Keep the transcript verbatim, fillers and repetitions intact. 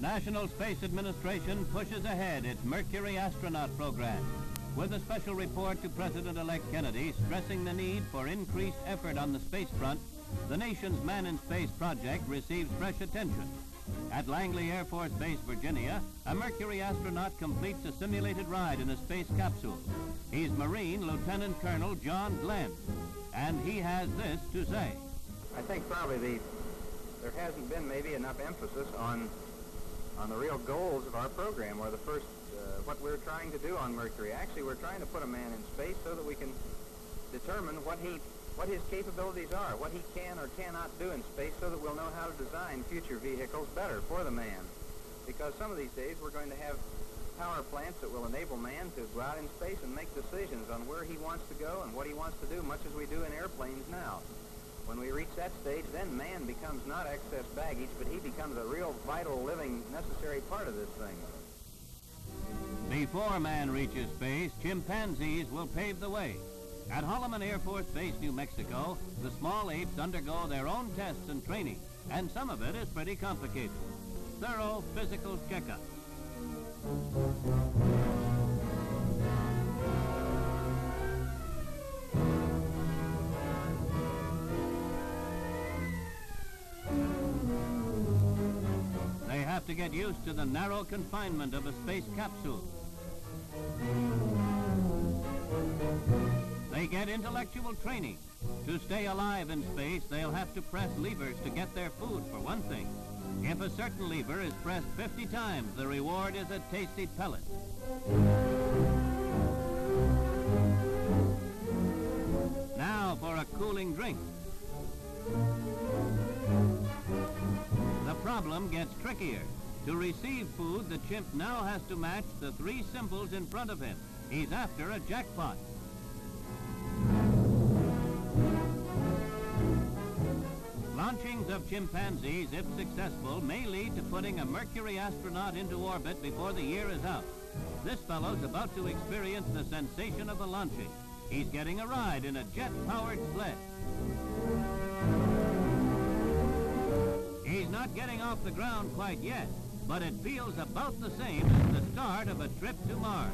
The National Space Administration pushes ahead its Mercury astronaut program, with a special report to President-elect Kennedy stressing the need for increased effort on the space front. The nation's Man in Space project receives fresh attention. At Langley Air Force Base, Virginia, a Mercury astronaut completes a simulated ride in a space capsule. He's Marine Lieutenant Colonel John Glenn, and he has this to say. I think probably the, there hasn't been maybe enough emphasis on, on the real goals of our program, or the first, uh, what we're trying to do on Mercury. Actually, we're trying to put a man in space so that we can determine what he what his capabilities are, what he can or cannot do in space, so that we'll know how to design future vehicles better for the man. Because some of these days we're going to have power plants that will enable man to go out in space and make decisions on where he wants to go and what he wants to do, much as we do in airplanes now. When we reach that stage, then man becomes not excess baggage, but he becomes a real, vital, living, necessary part of this thing. Before man reaches space, chimpanzees will pave the way. At Holloman Air Force Base, New Mexico, the small apes undergo their own tests and training, and some of it is pretty complicated. Thorough physical checkups. They have to get used to the narrow confinement of a space capsule. They get intellectual training. To stay alive in space, they'll have to press levers to get their food, for one thing. If a certain lever is pressed fifty times, the reward is a tasty pellet. Now for a cooling drink. The problem gets trickier. To receive food, the chimp now has to match the three symbols in front of him. He's after a jackpot. Launchings of chimpanzees, if successful, may lead to putting a Mercury astronaut into orbit before the year is out. This fellow's about to experience the sensation of a launching. He's getting a ride in a jet-powered sled. He's not getting off the ground quite yet, but it feels about the same as the start of a trip to Mars.